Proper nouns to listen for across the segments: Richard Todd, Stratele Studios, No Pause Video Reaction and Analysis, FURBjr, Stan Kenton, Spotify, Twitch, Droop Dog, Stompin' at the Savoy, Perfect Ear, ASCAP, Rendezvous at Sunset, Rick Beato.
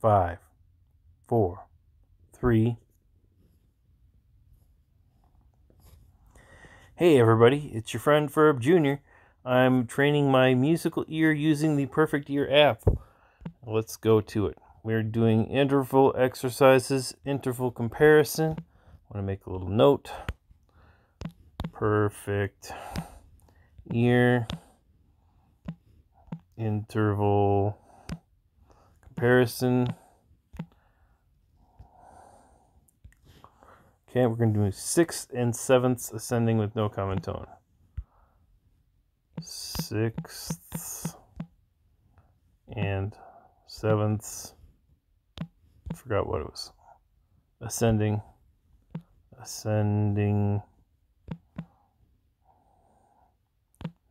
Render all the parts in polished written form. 5, 4, 3. Hey everybody, it's your friend FURBjr. I'm training my musical ear using the Perfect Ear app. Let's go to it. We're doing interval exercises, interval comparison. I want to make a little note. Perfect Ear interval comparison. Okay, we're going to do 6th and 7th ascending with no common tone. 6th and 7th. I forgot what it was. Ascending. Ascending.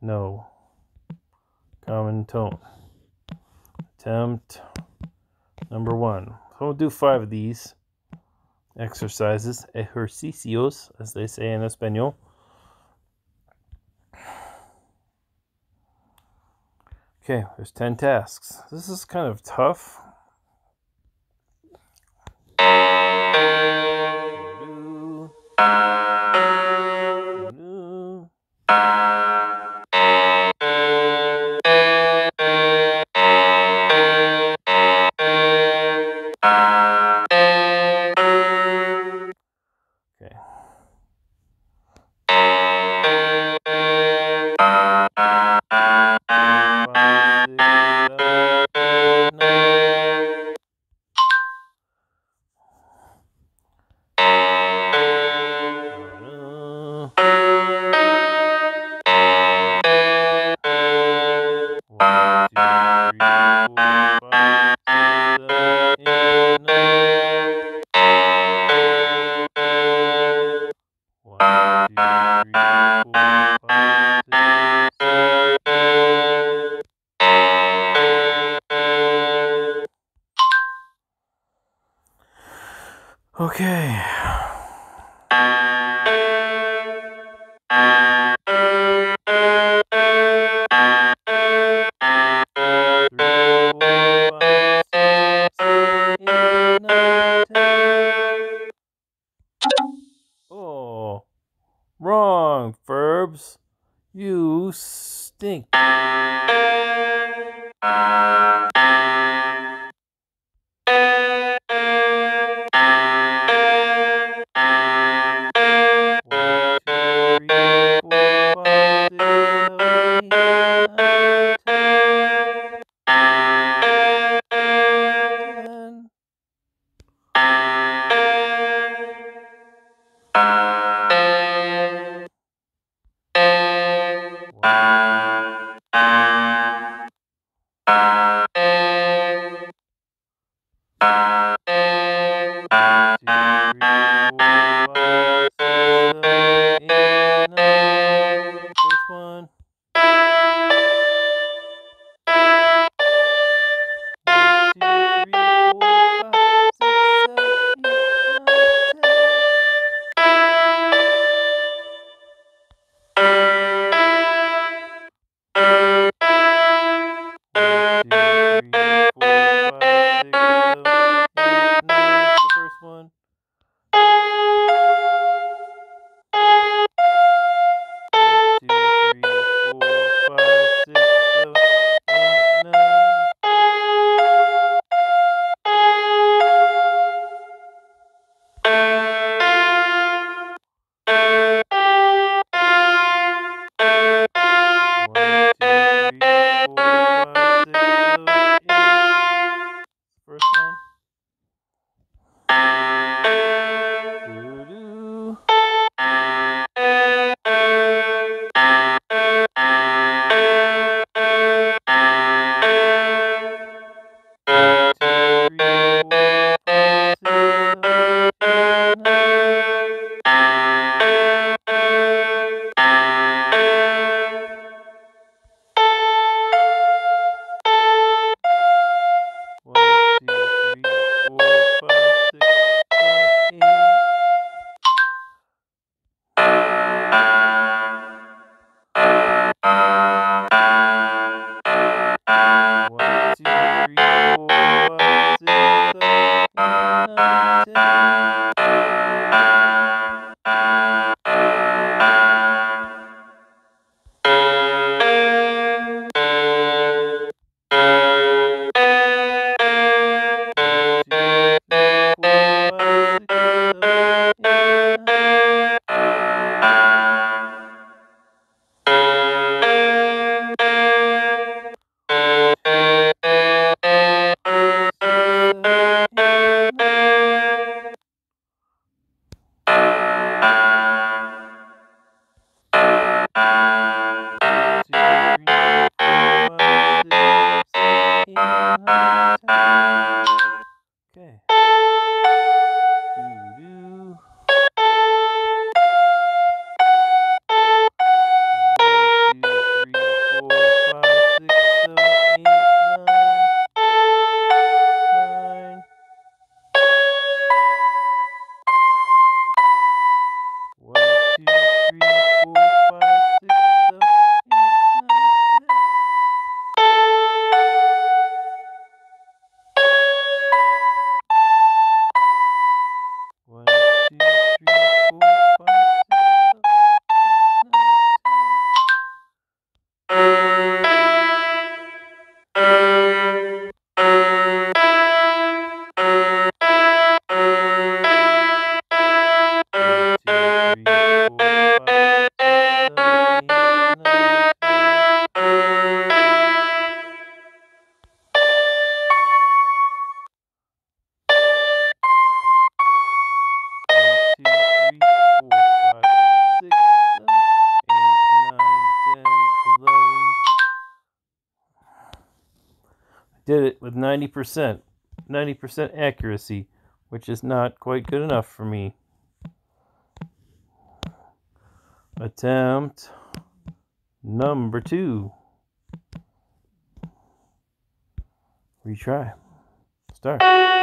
No common tone. Attempt number 1. So we'll do 5 of these exercises, ejercicios, as they say in Espanol. Okay, there's 10 tasks. This is kind of tough. Okay. Oh, wrong, Furbs. You stink. One, two, three, four, five, six. Did it with 90% accuracy, which is not quite good enough for me. Attempt number 2. Retry. Start. 1.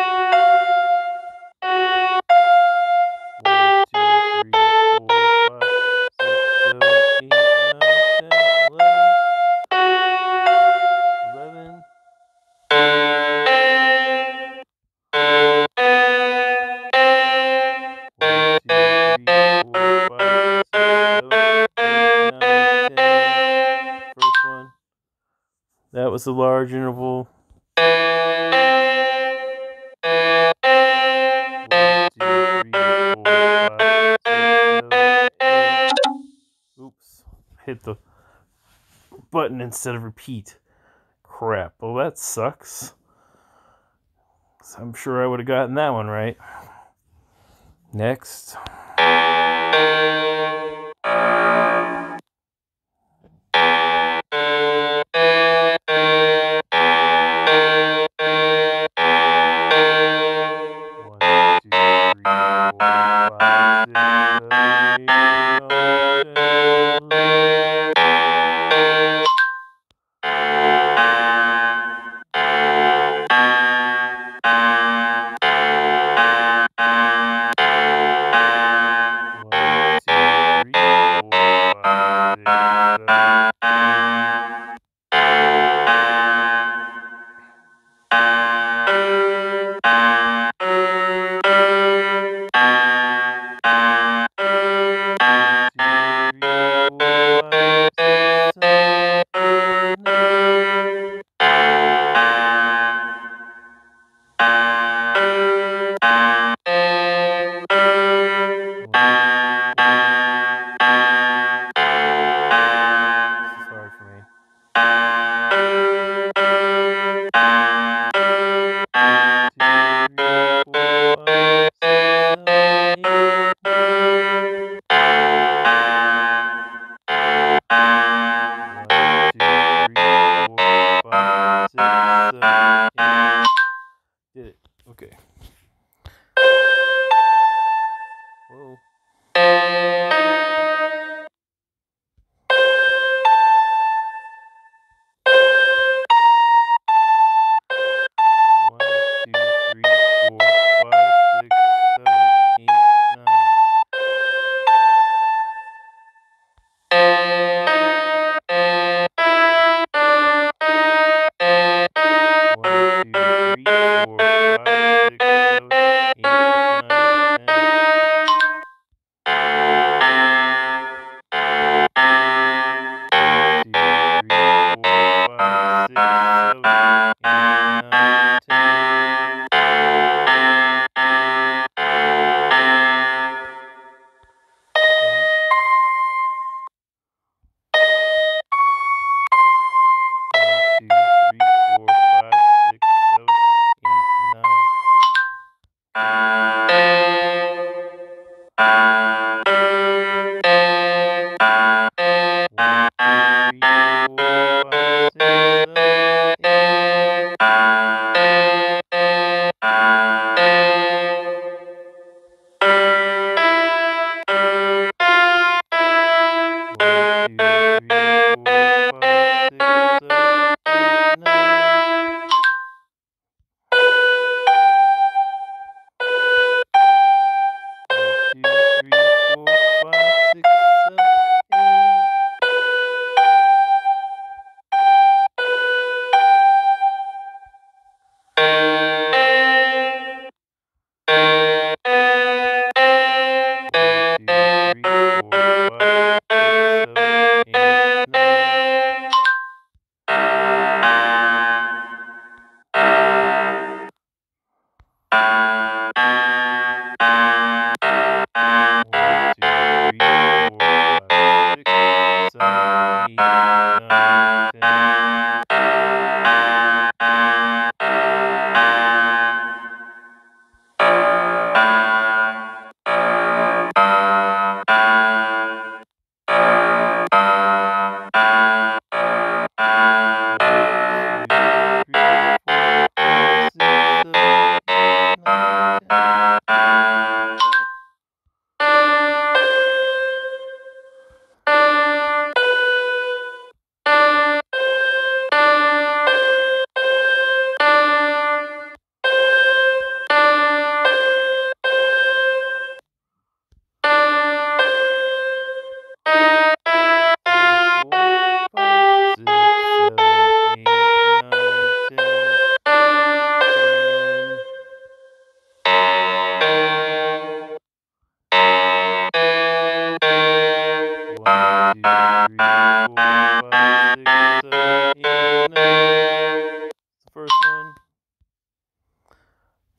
That was the large interval. 1, 2, 3, 4, 5, 6, 7, 8. Oops, hit the button instead of repeat. Crap, well that sucks. I'm sure I would have gotten that one right. Next.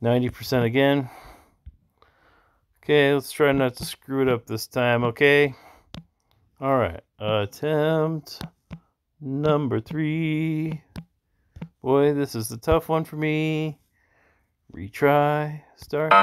90% again. Okay, let's try not to screw it up this time, okay? All right, attempt number 3. Boy, this is the tough one for me. Retry, start.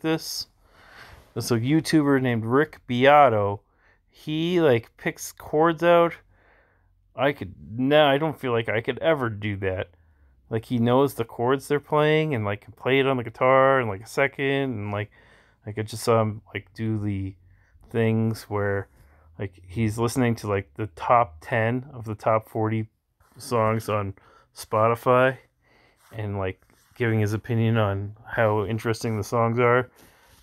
This YouTuber named Rick Beato, he like picks chords out. I don't feel like I could ever do that. Like he knows the chords they're playing and like can play it on the guitar in like a second, and like I just saw him like do the things where like he's listening to like the top 10 of the top 40 songs on Spotify and like giving his opinion on how interesting the songs are.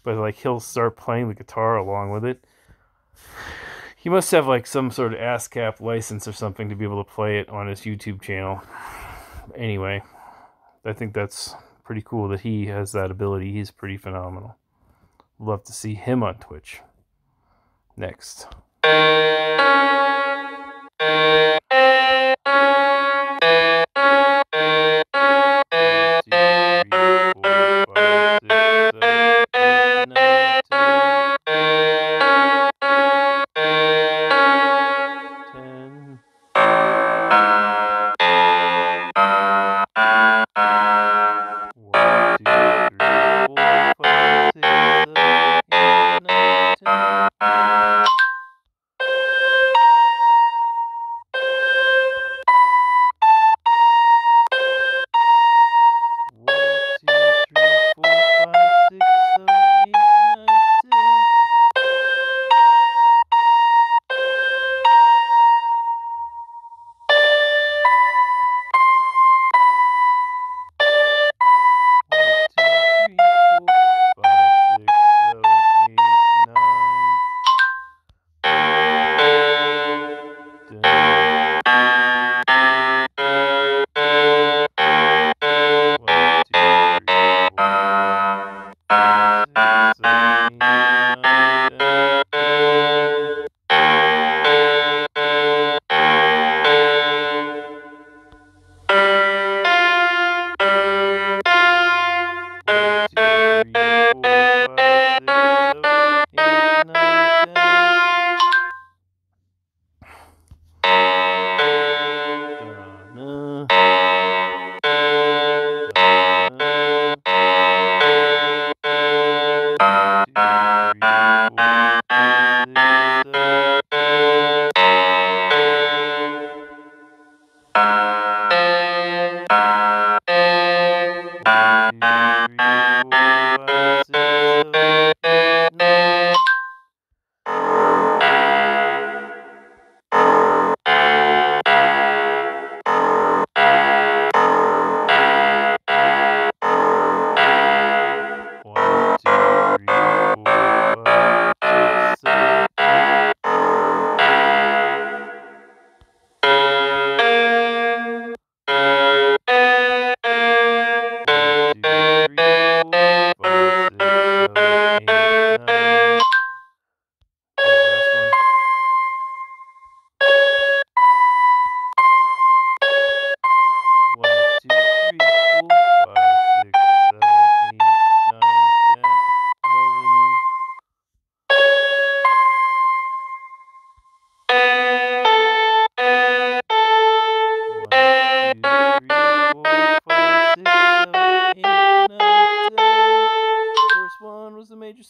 But like he'll start playing the guitar along with it. He must have like some sort of ASCAP license or something to be able to play it on his YouTube channel. Anyway, I think that's pretty cool that he has that ability. He's pretty phenomenal. Love to see him on Twitch. Next.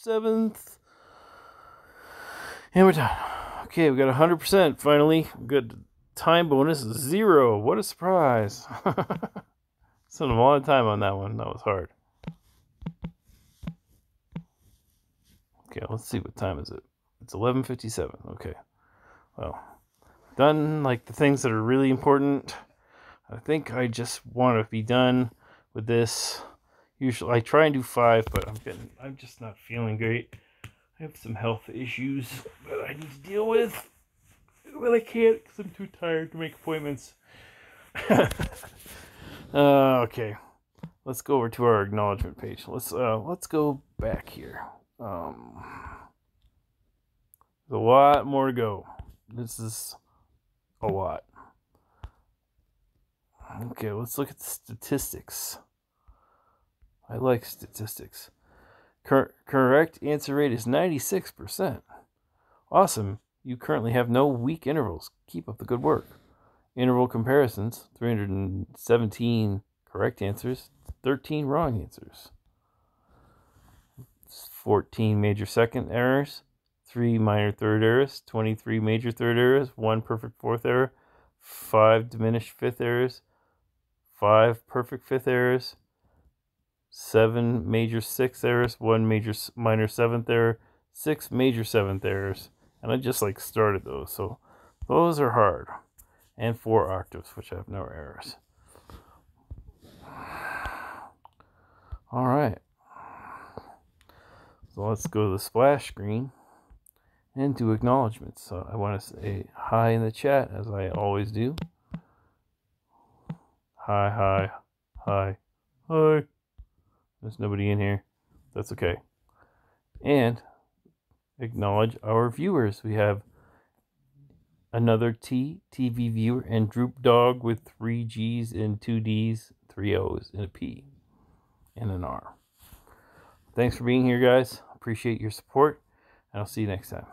7th. And we're done. Okay, we got 100% finally. Good. Time bonus is 0. What a surprise. Spent a lot of time on that one. That was hard. Okay, let's see what time is it. It's 11:57. Okay. Well, done like the things that are really important. I think I just want to be done with this. Usually I try and do 5, but I'm just not feeling great. I have some health issues that I need to deal with. Well, I can't because I'm too tired to make appointments. Okay, let's go over to our acknowledgement page. Let's go back here. There's a lot more to go. This is a lot. Okay, let's look at the statistics. I like statistics. Correct answer rate is 96%. Awesome. You currently have no weak intervals. Keep up the good work. Interval comparisons, 317 correct answers, 13 wrong answers. 14 major second errors, 3 minor third errors, 23 major third errors, 1 perfect fourth error, 5 diminished fifth errors, 5 perfect fifth errors, 7 major sixth errors, 1 major minor seventh error, 6 major seventh errors. And I just like started those, so those are hard. And 4 octaves, which have no errors. All right. So let's go to the splash screen and do acknowledgments. So I want to say hi in the chat, as I always do. Hi, hi, hi, hi. There's nobody in here. That's okay. And acknowledge our viewers. We have Another T, TV Viewer, and Droop Dog with 3 G's and 2 D's, 3 O's, and a P, and an R. Thanks for being here, guys. Appreciate your support, and I'll see you next time.